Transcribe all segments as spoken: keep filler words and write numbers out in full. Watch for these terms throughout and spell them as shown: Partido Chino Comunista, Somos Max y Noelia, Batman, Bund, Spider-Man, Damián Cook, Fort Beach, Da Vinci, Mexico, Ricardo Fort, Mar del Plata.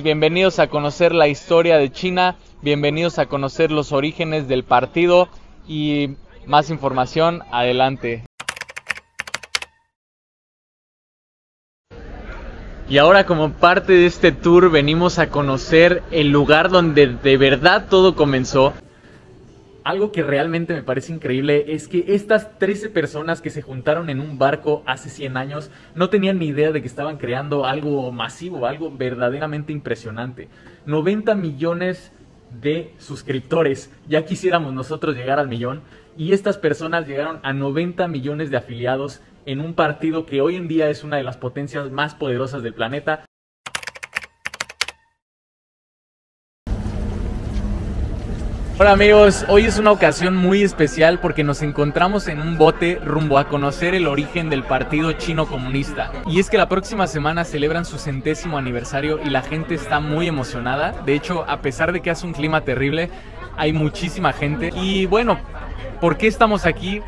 Bienvenidos a conocer la historia de China, bienvenidos a conocer los orígenes del partido y más información adelante. Y ahora, como parte de este tour, venimos a conocer el lugar donde de verdad todo comenzó. Algo que realmente me parece increíble es que estas trece personas que se juntaron en un barco hace cien años no tenían ni idea de que estaban creando algo masivo, algo verdaderamente impresionante. noventa millones de suscriptores, ya quisiéramos nosotros llegar al millón, y estas personas llegaron a noventa millones de afiliados en un partido que hoy en día es una de las potencias más poderosas del planeta. Hola amigos, hoy es una ocasión muy especial porque nos encontramos en un bote rumbo a conocer el origen del Partido Chino Comunista. Y es que la próxima semana celebran su centésimo aniversario y la gente está muy emocionada. De hecho, a pesar de que hace un clima terrible, hay muchísima gente. Y bueno, ¿por qué estamos aquí?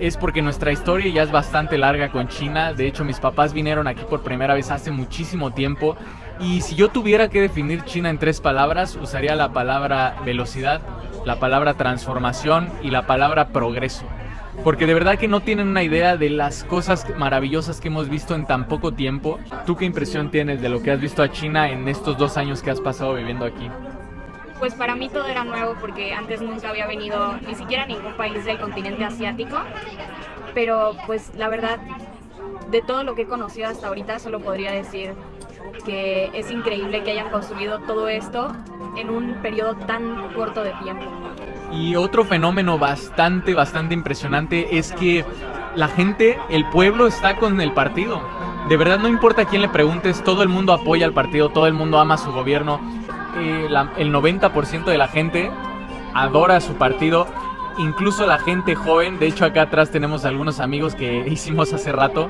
Es porque nuestra historia ya es bastante larga con China. De hecho, mis papás vinieron aquí por primera vez hace muchísimo tiempo. Y si yo tuviera que definir China en tres palabras, usaría la palabra velocidad, la palabra transformación y la palabra progreso. Porque de verdad que no tienen una idea de las cosas maravillosas que hemos visto en tan poco tiempo. ¿Tú qué impresión tienes de lo que has visto a China en estos dos años que has pasado viviendo aquí? Pues para mí todo era nuevo porque antes nunca había venido ni siquiera a ningún país del continente asiático. Pero pues la verdad, de todo lo que he conocido hasta ahorita, solo podría decir que es increíble que hayan construido todo esto en un periodo tan corto de tiempo. Y otro fenómeno bastante, bastante impresionante es que la gente, el pueblo está con el partido. De verdad no importa a quién le preguntes, todo el mundo apoya al partido, todo el mundo ama a su gobierno. Eh, la, el noventa por ciento de la gente adora a su partido, incluso la gente joven. De hecho, acá atrás tenemos algunos amigos que hicimos hace rato.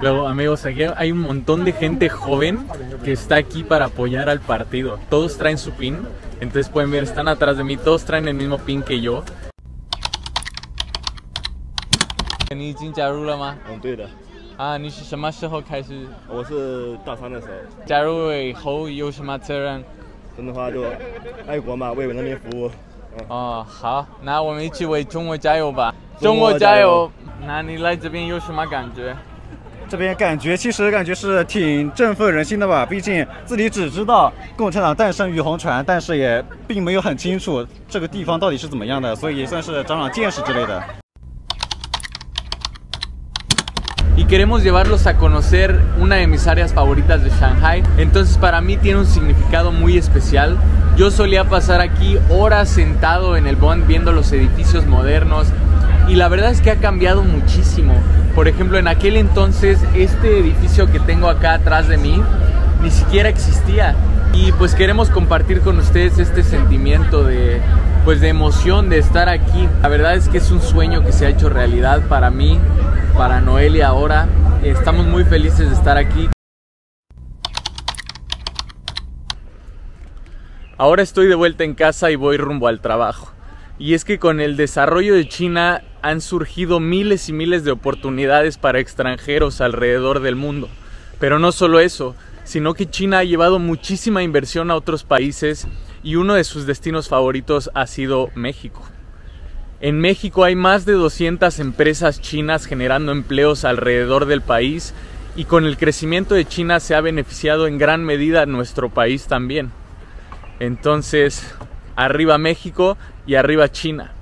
Luego, amigos, aquí hay un montón de gente joven que está aquí para apoyar al partido. Todos traen su pin, entonces pueden ver, están atrás de mí, todos traen el mismo pin que yo. Y queremos llevarlos a conocer una de mis áreas favoritas de Shanghái, entonces para mí tiene un significado muy especial. Yo solía pasar aquí horas sentado en el Bond viendo los edificios modernos, y la verdad es que ha cambiado muchísimo. Por ejemplo, en aquel entonces, este edificio que tengo acá atrás de mí ni siquiera existía. Y pues queremos compartir con ustedes este sentimiento de, pues de emoción de estar aquí. La verdad es que es un sueño que se ha hecho realidad para mí, para Noelia ahora. Estamos muy felices de estar aquí. Ahora estoy de vuelta en casa y voy rumbo al trabajo. Y es que con el desarrollo de China han surgido miles y miles de oportunidades para extranjeros alrededor del mundo. Pero no solo eso, sino que China ha llevado muchísima inversión a otros países y uno de sus destinos favoritos ha sido México. En México hay más de doscientas empresas chinas generando empleos alrededor del país, y con el crecimiento de China se ha beneficiado en gran medida nuestro país también. Entonces, arriba México y arriba China.